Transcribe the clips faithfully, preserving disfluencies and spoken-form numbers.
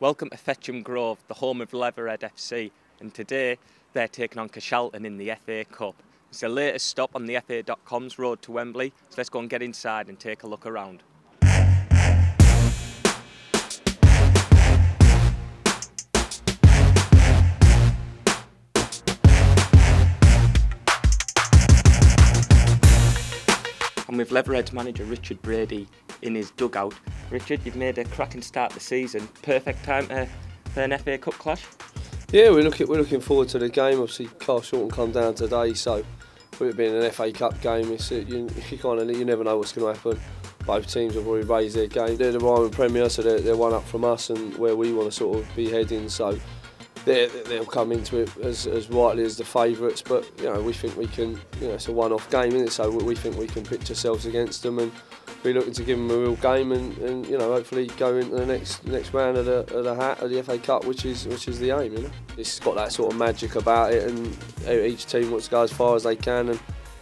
Welcome to Fetcham Grove, the home of Leatherhead F C, and today they're taking on Carshalton in the F A Cup. It's the latest stop on the F A dot com's road to Wembley, so let's go and get inside and take a look around. I'm with Leatherhead's manager Richard Brady in his dugout. Richard, you've made a cracking start to the season. Perfect time to, for an F A Cup clash. Yeah, we're looking we're looking forward to the game. Obviously, Carshalton come down today, so with it being an F A Cup game, it's, you, you kind of you never know what's going to happen. Both teams have already raised their game. They're the Ryman Premier, so they're, they're one up from us and where we want to sort of be heading. So they'll come into it as, as rightly as the favourites, but you know we think we can. You know, it's a one-off game, isn't it? So we think we can pitch ourselves against them and be looking to give them a real game, and, and you know hopefully go into the next next round of the, of the hat of the F A Cup, which is which is the aim. You know, it's got that sort of magic about it, and each team wants to go as far as they can, and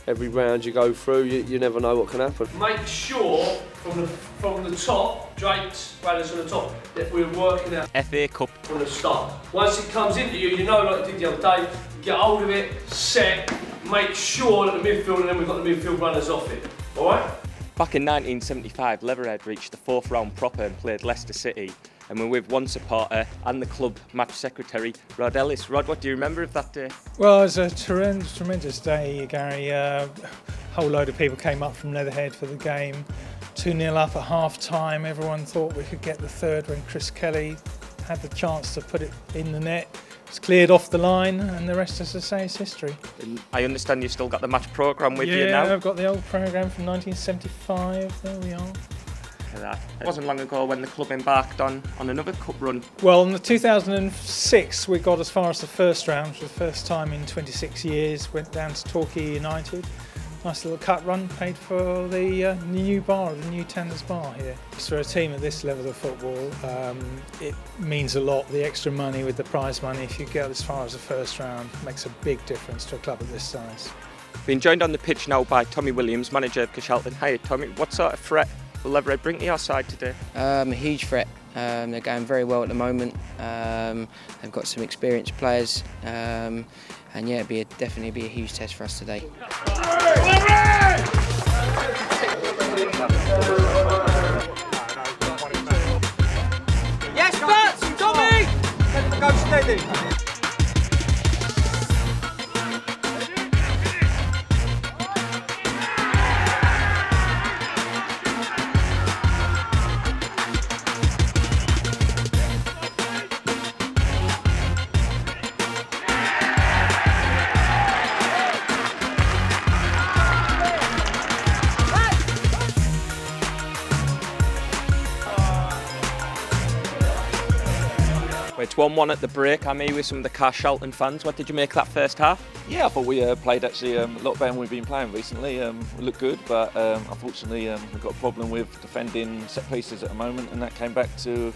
every round you go through, you, you never know what can happen. Make sure from the from the top, draped railings on the top, that we're working out F A Cup from the start. Once it comes into you, you know, like I did the other day, get hold of it, set, make sure that the midfield, and then we've got the midfield runners off it. All right. Back in nineteen seventy-five, Leatherhead reached the fourth round proper and played Leicester City. And we're with one supporter and the club match secretary, Rod Ellis. Rod, what do you remember of that day? Well, it was a tremendous, tremendous day, Gary. Uh, a whole load of people came up from Leatherhead for the game. two nil up at half-time. Everyone thought we could get the third when Chris Kelly had the chance to put it in the net. It's cleared off the line, and the rest, as I say, is history. And I understand you've still got the match programme with yeah, you now. Yeah, I've got the old programme from nineteen seventy-five. There we are. That. It wasn't long ago when the club embarked on, on another cup run. Well, in the two thousand six, we got as far as the first round, for the first time in twenty-six years. Went down to Torquay United. Nice little cut run, paid for the uh, new bar, the new Tanners bar here. So for a team at this level of football, um, it means a lot. The extra money with the prize money, if you get as far as the first round, makes a big difference to a club of this size. Being joined on the pitch now by Tommy Williams, manager of Carshalton. Hey Tommy, what sort of threat will Leatherhead bring to your side today? Um, a huge threat. Um, they're going very well at the moment. Um, they've got some experienced players, um, and yeah, it'd be a, definitely be a huge test for us today. Yes, Bats, Tommy! Let them go steady. It's one one at the break. I'm here with some of the Carshalton fans. What did you make of that first half? Yeah, I thought we uh, played actually um, a lot better than we've been playing recently. Um, we looked good, but um, unfortunately um, we've got a problem with defending set pieces at the moment, and that came back to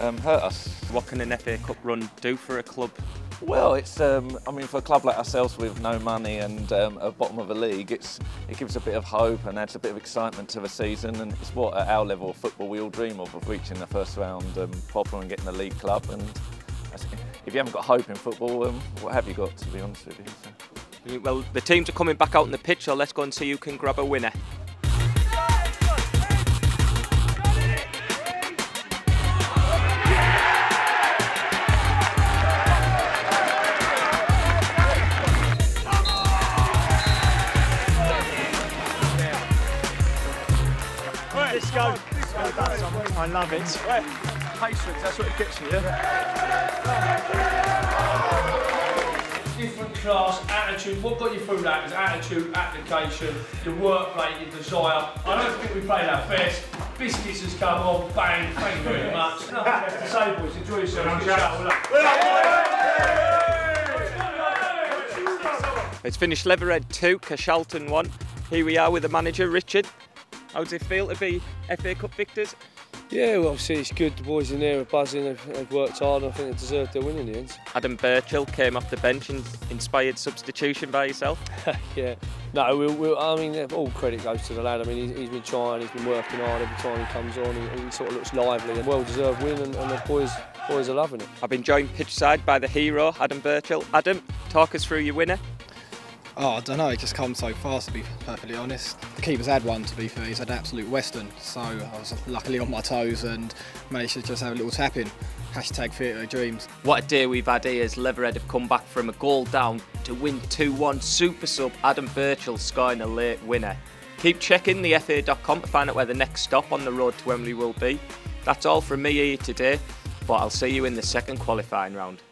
um, hurt us. What can an F A Cup run do for a club? Well, it's um, I mean, for a club like ourselves with no money and um, at the bottom of the league, it's, it gives a bit of hope and adds a bit of excitement to the season, and it's what at our level of football we all dream of, of reaching the first round um, proper and getting the league club. And if you haven't got hope in football, um, what have you got, to be honest with you? So. Well, the teams are coming back out on the pitch, so let's go and see who can grab a winner. I love it. Patience, that's what it gets you, yeah? Different class, attitude. What got you through that is attitude, application, your work rate, your desire. I don't think we played our best. Biscuits has come on, bang, thank you very much. Nothing left to say, boys. Enjoy yourself. It's finished Leatherhead two, Carshalton one. Here we are with the manager, Richard. How does it feel to be F A Cup victors? Yeah, well, obviously it's good. The boys in there are buzzing. They've, they've worked hard, and I think they deserve their win in the end. Adam Birchall came off the bench and inspired substitution by yourself. Yeah, no, we'll, we'll, I mean, all credit goes to the lad. I mean, he's, he's been trying, he's been working hard. Every time he comes on, he, he sort of looks lively. A well-deserved win, and, and the boys Boys are loving it. I've been joined pitchside by the hero, Adam Birchall. Adam, talk us through your winner. Oh, I don't know, it just comes so fast, to be perfectly honest. The keeper's had one, to be fair, he's had an absolute western, so I was luckily on my toes and managed to just have a little tap in. Hashtag theatre of dreams. What a day we've had here as Leatherhead have come back from a goal down to win two one. Super sub Adam Birchall scoring a late winner. Keep checking the F A dot com to find out where the next stop on the road to Wembley will be. That's all from me here today, but I'll see you in the second qualifying round.